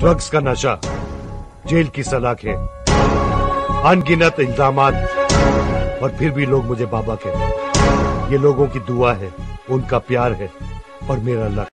Drugs का नशा, jail की सलाखें, अनगिनत इल्जामात, और फिर भी लोग मुझे बाबा कहते हैं। ये लोगों की दुआ है, उनका प्यार है और मेरा लक।